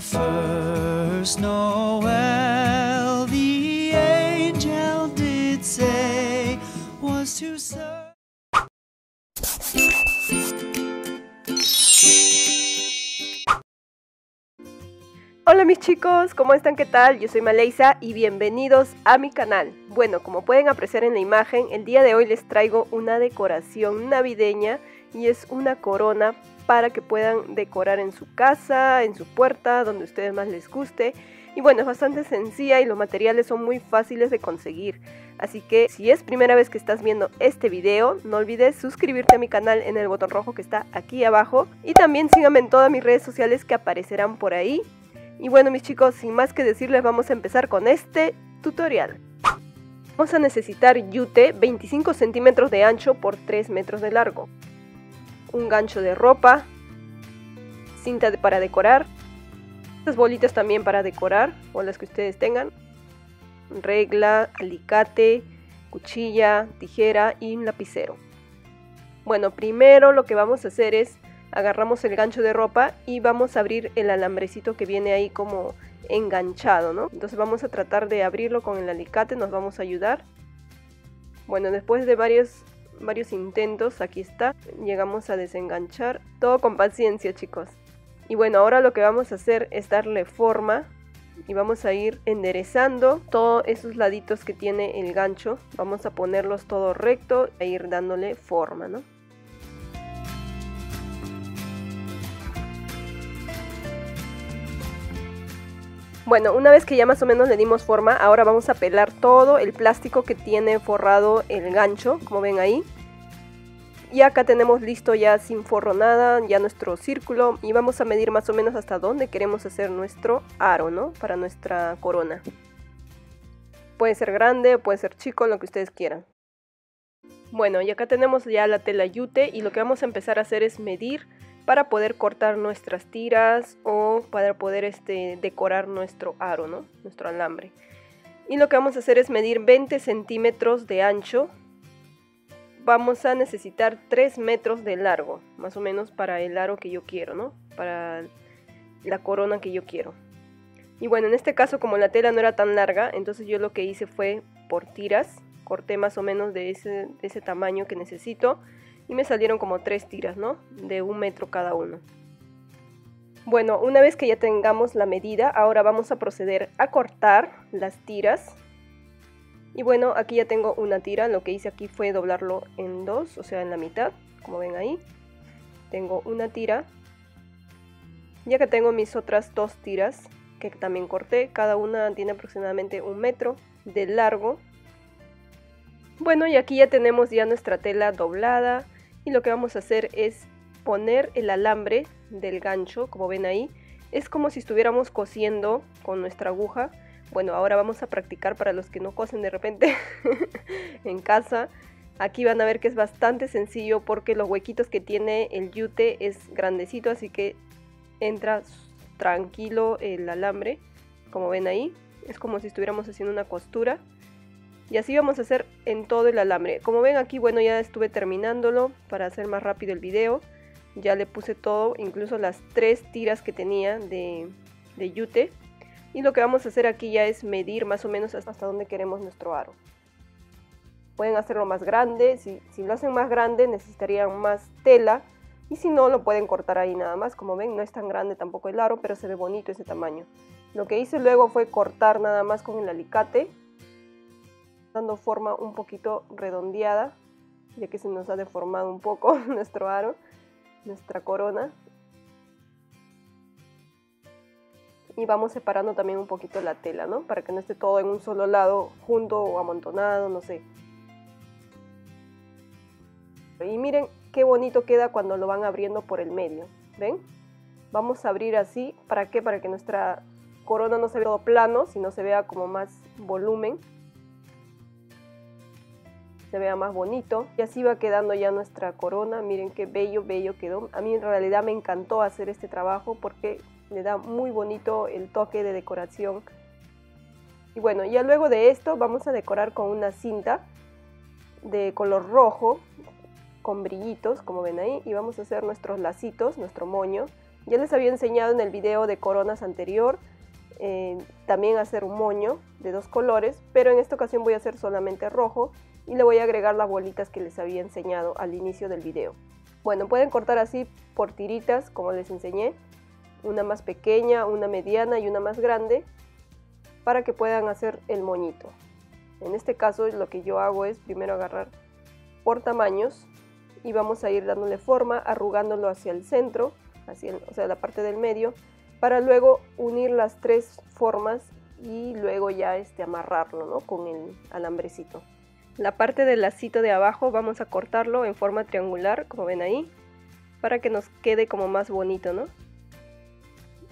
the first Noel, the angel did say, was to serve. Hola mis chicos, ¿cómo están? ¿Qué tal? Yo soy Maleiza y bienvenidos a mi canal. Bueno, como pueden apreciar en la imagen, el día de hoy les traigo una decoración navideña y es una corona para que puedan decorar en su casa, en su puerta, donde ustedes más les guste. Y bueno, es bastante sencilla y los materiales son muy fáciles de conseguir. Así que si es primera vez que estás viendo este video, no olvides suscribirte a mi canal en el botón rojo que está aquí abajo. Y también síganme en todas mis redes sociales que aparecerán por ahí. Y bueno mis chicos, sin más que decirles, vamos a empezar con este tutorial. Vamos a necesitar yute, 25 centímetros de ancho por 3 metros de largo. Un gancho de ropa, cinta para decorar, estas bolitas también para decorar o las que ustedes tengan, regla, alicate, cuchilla, tijera y un lapicero. Bueno, primero lo que vamos a hacer es agarramos el gancho de ropa y vamos a abrir el alambrecito que viene ahí como enganchado, ¿no? Entonces vamos a tratar de abrirlo con el alicate, nos vamos a ayudar. Bueno, después de varios intentos, aquí está, llegamos a desenganchar, todo con paciencia chicos. Y bueno, ahora lo que vamos a hacer es darle forma y vamos a ir enderezando todos esos laditos que tiene el gancho, vamos a ponerlos todo recto e ir dándole forma, ¿no? Bueno, una vez que ya más o menos le dimos forma, ahora vamos a pelar todo el plástico que tiene forrado el gancho, como ven ahí. Y acá tenemos listo ya sin forro nada, ya nuestro círculo. Y vamos a medir más o menos hasta dónde queremos hacer nuestro aro, ¿no? Para nuestra corona. Puede ser grande, puede ser chico, lo que ustedes quieran. Bueno, y acá tenemos ya la tela yute y lo que vamos a empezar a hacer es medir para poder cortar nuestras tiras o para poder decorar nuestro aro, ¿no? Nuestro alambre. Y lo que vamos a hacer es medir 20 centímetros de ancho. Vamos a necesitar 3 metros de largo, más o menos para el aro que yo quiero, ¿no? Para la corona que yo quiero. Y bueno, en este caso como la tela no era tan larga, entonces yo lo que hice fue por tiras. Corté más o menos de ese tamaño que necesito. Y me salieron como 3 tiras, ¿no? De 1 metro cada uno. Bueno, una vez que ya tengamos la medida, ahora vamos a proceder a cortar las tiras. Y bueno, aquí ya tengo una tira. Lo que hice aquí fue doblarlo en dos, o sea, en la mitad, como ven ahí. Tengo una tira. Y acá tengo mis otras 2 tiras que también corté. Cada una tiene aproximadamente 1 metro de largo. Bueno, y aquí ya tenemos ya nuestra tela doblada. Y lo que vamos a hacer es poner el alambre del gancho, como ven ahí. Es como si estuviéramos cosiendo con nuestra aguja. Bueno, ahora vamos a practicar para los que no cosen de repente en casa. Aquí van a ver que es bastante sencillo porque los huequitos que tiene el yute es grandecito, así que entra tranquilo el alambre, como ven ahí. Es como si estuviéramos haciendo una costura. Y así vamos a hacer en todo el alambre. Como ven aquí, bueno, ya estuve terminándolo para hacer más rápido el video. Ya le puse todo, incluso las 3 tiras que tenía de yute. Y lo que vamos a hacer aquí ya es medir más o menos hasta dónde queremos nuestro aro. Pueden hacerlo más grande. Si lo hacen más grande necesitarían más tela. Y si no, lo pueden cortar ahí nada más. Como ven, no es tan grande tampoco el aro, pero se ve bonito ese tamaño. Lo que hice luego fue cortar nada más con el alicate, dando forma un poquito redondeada, ya que se nos ha deformado un poco nuestro aro, nuestra corona. Y vamos separando también un poquito la tela, ¿no? Para que no esté todo en un solo lado junto o amontonado, no sé. Y miren qué bonito queda cuando lo van abriendo por el medio, ¿ven? Vamos a abrir así, ¿para qué? Para que nuestra corona no se vea todo plano, sino se vea como más volumen. Se vea más bonito y así va quedando ya nuestra corona. Miren qué bello quedó. A mí en realidad me encantó hacer este trabajo porque le da muy bonito el toque de decoración. Y bueno, ya luego de esto vamos a decorar con una cinta de color rojo con brillitos, como ven ahí, y vamos a hacer nuestros lacitos, nuestro moño. Ya les había enseñado en el video de coronas anterior también hacer un moño de dos colores, pero en esta ocasión voy a hacer solamente rojo y le voy a agregar las bolitas que les había enseñado al inicio del video. Bueno, pueden cortar así por tiritas como les enseñé, una más pequeña, una mediana y una más grande, para que puedan hacer el moñito. En este caso lo que yo hago es primero agarrar por tamaños y vamos a ir dándole forma, arrugándolo hacia el centro, o sea la parte del medio, para luego unir las tres formas y luego ya amarrarlo, ¿no?, con el alambrecito. La parte del lacito de abajo vamos a cortarlo en forma triangular, como ven ahí, para que nos quede como más bonito, ¿no?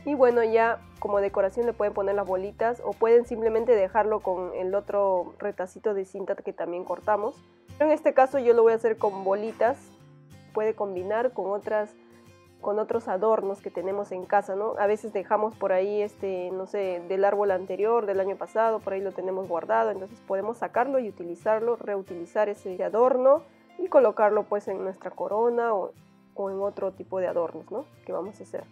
Y bueno, ya como decoración le pueden poner las bolitas o pueden simplemente dejarlo con el otro retacito de cinta que también cortamos. Pero en este caso yo lo voy a hacer con bolitas, puede combinar con otros adornos que tenemos en casa, ¿no? A veces dejamos por ahí, no sé, del árbol anterior, del año pasado, por ahí lo tenemos guardado, entonces podemos sacarlo y utilizarlo, reutilizar ese adorno y colocarlo pues en nuestra corona o en otro tipo de adornos, ¿no?, que vamos a hacer.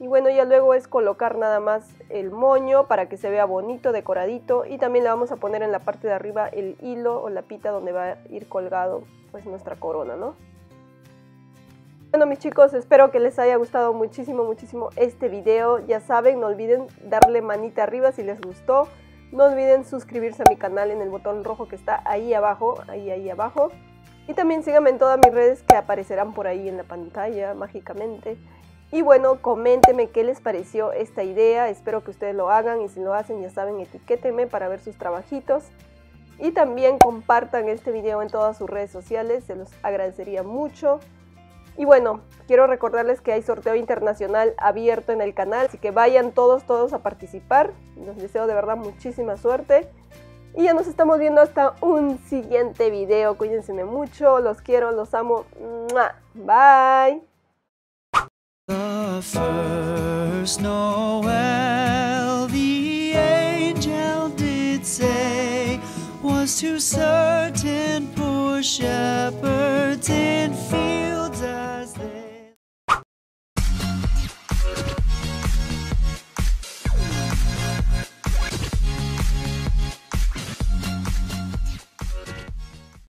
Y bueno, ya luego es colocar nada más el moño para que se vea bonito, decoradito, y también le vamos a poner en la parte de arriba el hilo o la pita donde va a ir colgado pues nuestra corona, ¿no? Bueno, mis chicos, espero que les haya gustado muchísimo, muchísimo este video. Ya saben, no olviden darle manita arriba si les gustó. No olviden suscribirse a mi canal en el botón rojo que está ahí abajo, ahí abajo. Y también síganme en todas mis redes que aparecerán por ahí en la pantalla mágicamente. Y bueno, coméntenme qué les pareció esta idea, espero que ustedes lo hagan y si lo hacen ya saben, etiquétenme para ver sus trabajitos. Y también compartan este video en todas sus redes sociales, se los agradecería mucho. Y bueno, quiero recordarles que hay sorteo internacional abierto en el canal, así que vayan todos a participar. Les deseo de verdad muchísima suerte. Y ya nos estamos viendo hasta un siguiente video, cuídense mucho, los quiero, los amo. Bye. The first Noel the angel did say was to certain poor shepherds in fields.